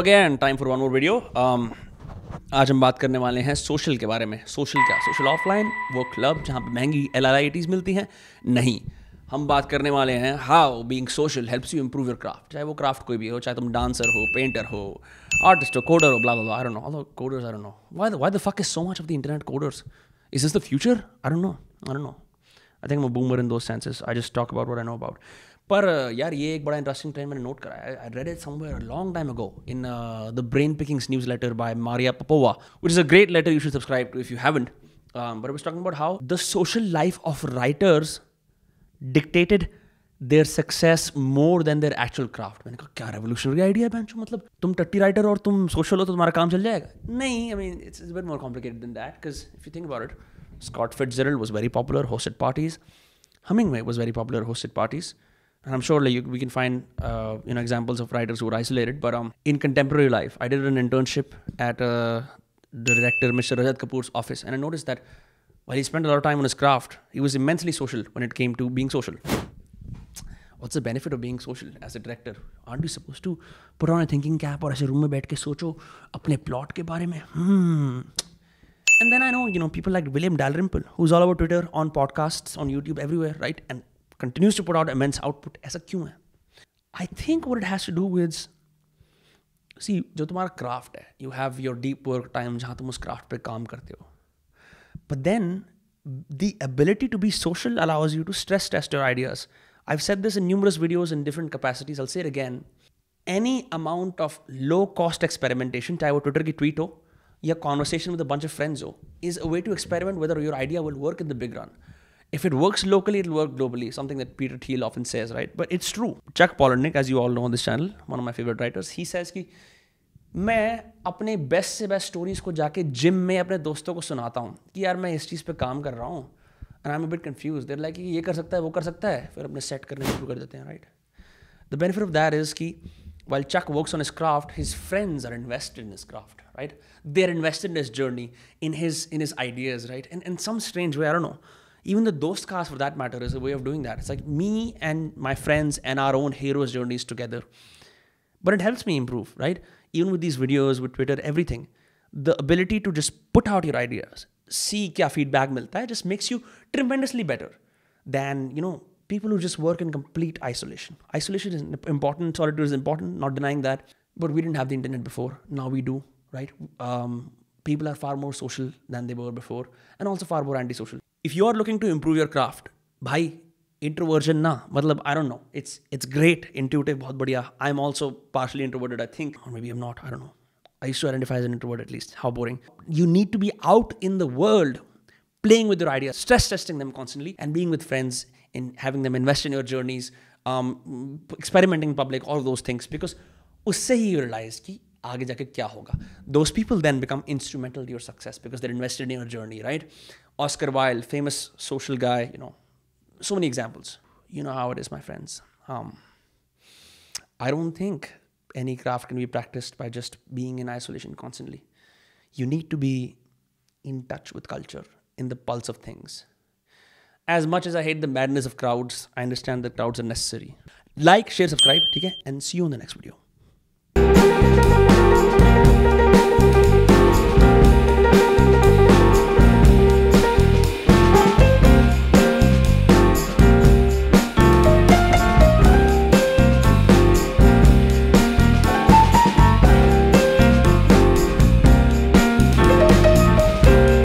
again, time for one more video. आज हम बात करने वाले हैं सोशल के बारे में. सोशल क्या? सोशल ऑफलाइन, वो क्लब जहाँ पे महंगी LRITs मिलती हैं? नहीं, हम बात करने वाले हैं how being social helps you improve your craft. चाहे वो क्राफ्ट कोई भी हो, चाहे तुम डांसर हो, पेंटर हो, आर्टिस्ट हो, कोडर हो, blah blah blah. I don't know. Although coders, I don't know. Why the fuck is so much of the internet coders? Is this the future? I don't know. I think I'm a boomer in those senses. I just talk about what I know about. पर यार ये एक बड़ा interesting time मैंने note कराया. I read it somewhere a long time ago in the brain Pickings newsletter by Maria Popova, which is a great letter. You should subscribe to if you haven't. But I was talking about how the social life of writers dictated their success more than their actual craft. मैंने कहा क्या revolutionary idea है बेंचो. मतलब तुम टट्टी writer और तुम social हो तो तुम्हारा काम चल जाएगा? नहीं, I mean it's a bit more complicated than that, because if you think about it, Scott Fitzgerald was very popular, hosted parties. Hemingway was very popular, hosted parties. And I'm sure like we can find examples of writers who are isolated. But in contemporary life, I did an internship at the director Mr. Rajat Kapoor's office, and I noticed that while he spent a lot of time on his craft, he was immensely social when it came to being social. What's the benefit of being social as a director? Aren't we supposed to put on a thinking cap or aise room mein baith ke socho apne plot ke bare mein? And then I know, you know, people like William Dalrymple, who's all over Twitter, on podcasts, on YouTube, everywhere, right? And continues to put out immense output. ऐसा क्यों है? I think what it has to do with, see, जो तुम्हारा craft है, you have your deep work time जहाँ तुम उस craft पे काम करते हो. But then the ability to be social allows you to stress test your ideas. I've said this in numerous videos in different capacities. I'll say it again. Any amount of low cost experimentation, चाहे वो Twitter की tweet हो या conversation with a bunch of friends हो, is a way to experiment whether your idea will work in the big run. If it works locally, it'll work globally. Something that Peter Thiel often says, right? But it's true. Chuck Palahniuk, as you all know on this channel, one of my favorite writers, he says कि मैं अपने best से best stories को जाके gym में अपने दोस्तों को सुनाता हूँ कि यार मैं इस चीज़ पे काम कर रहा हूँ, and I'm a bit confused. They're like कि ये कर सकता है, वो कर सकता है, फिर अपने set करने शुरू कर देते हैं, right? The benefit of that is कि while Chuck works on his craft, his friends are invested in his craft, right? They're invested in his journey, in his ideas, right? And in some strange way, I don't know. Even the dost cast, for that matter, is a way of doing that. It's like me and my friends and our own hero's journeys together. But it helps me improve, right? Even with these videos, with Twitter, everything. The ability to just put out your ideas, see kya feedback milta hai, just makes you tremendously better than, you know, people who just work in complete isolation. Isolation is important, solitude is important, not denying that. But we didn't have the internet before. Now we do, right? People are far more social than they were before, and also far more antisocial. If you are looking to improve your craft, bhai, introversion na, matlab, I don't know, it's great, intuitive, bahut badhiya. I'm also partially introverted, I think, or maybe I'm not, I don't know. I used to identify as an introvert at least. How boring. You need to be out in the world, playing with your ideas, stress testing them constantly, and being with friends, and having them invest in your journeys, experimenting in public, all those things, because usse hi you realize ki आगे जाके क्या होगा. Those people then become instrumental to your success because they're invested in your journey, right? Oscar Wilde, famous social guy, you know, so many examples. You know how it is, my friends. I don't think any craft can be practiced by just being in isolation constantly. You need to be in touch with culture, in the pulse of things. As much as I hate the madness of crowds, I understand that crowds are necessary. Like, share, subscribe, okay? And see you in the next video.